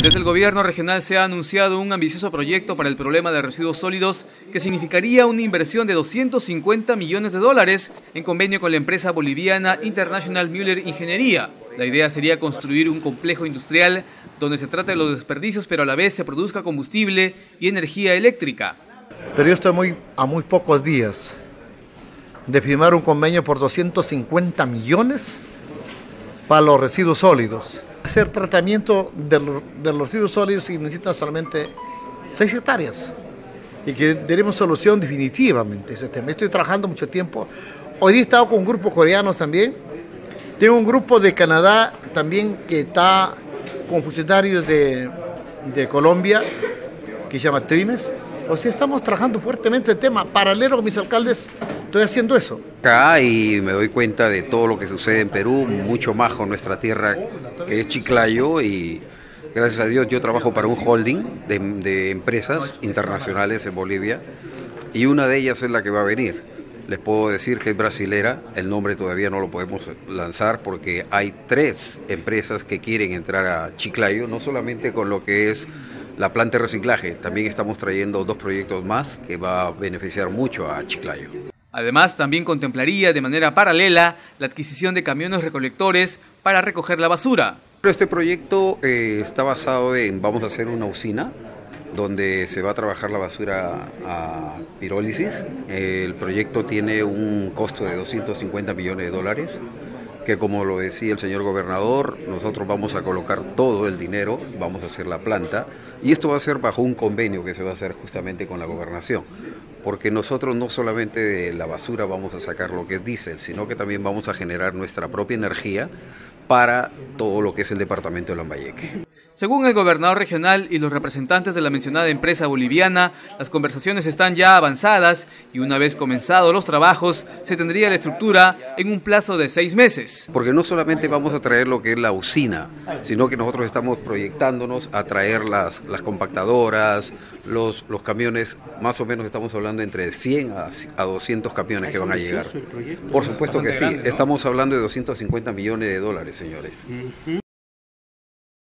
Desde el gobierno regional se ha anunciado un ambicioso proyecto para el problema de residuos sólidos que significaría una inversión de $250 millones en convenio con la empresa boliviana International Müller Ingeniería. La idea sería construir un complejo industrial donde se trate de los desperdicios, pero a la vez se produzca combustible y energía eléctrica. Pero yo estoy a muy pocos días de firmar un convenio por $250 millones para los residuos sólidos. Hacer tratamiento de los residuos sólidos necesita solamente 6 hectáreas y que daremos solución definitivamente a ese tema. Estoy trabajando mucho tiempo. Hoy he estado con un grupo coreano también. Tengo un grupo de Canadá también que está con funcionarios de Colombia, que se llama Trimes. O sea, estamos trabajando fuertemente el tema. Paralelo con mis alcaldes, estoy haciendo eso. Acá y me doy cuenta de todo lo que sucede en Perú, mucho más con nuestra tierra que es Chiclayo, y gracias a Dios yo trabajo para un holding de empresas internacionales en Bolivia, y una de ellas es la que va a venir. Les puedo decir que es brasilera, el nombre todavía no lo podemos lanzar porque hay 3 empresas que quieren entrar a Chiclayo, no solamente con lo que es la planta de reciclaje, también estamos trayendo 2 proyectos más que va a beneficiar mucho a Chiclayo. Además, también contemplaría de manera paralela la adquisición de camiones recolectores para recoger la basura. Este proyecto está basado en, vamos a hacer una usina donde se va a trabajar la basura a pirólisis. El proyecto tiene un costo de $250 millones, que como lo decía el señor gobernador, nosotros vamos a colocar todo el dinero, vamos a hacer la planta, y esto va a ser bajo un convenio que se va a hacer justamente con la gobernación, porque nosotros no solamente de la basura vamos a sacar lo que es diésel, sino que también vamos a generar nuestra propia energía para todo lo que es el departamento de Lambayeque. Según el gobernador regional y los representantes de la mencionada empresa boliviana, las conversaciones están ya avanzadas y una vez comenzados los trabajos, se tendría la estructura en un plazo de 6 meses. Porque no solamente vamos a traer lo que es la usina, sino que nosotros estamos proyectándonos a traer las compactadoras, los camiones, más o menos estamos hablando entre 100 a 200 camiones que van a llegar. Por supuesto que sí, estamos hablando de $250 millones, señores.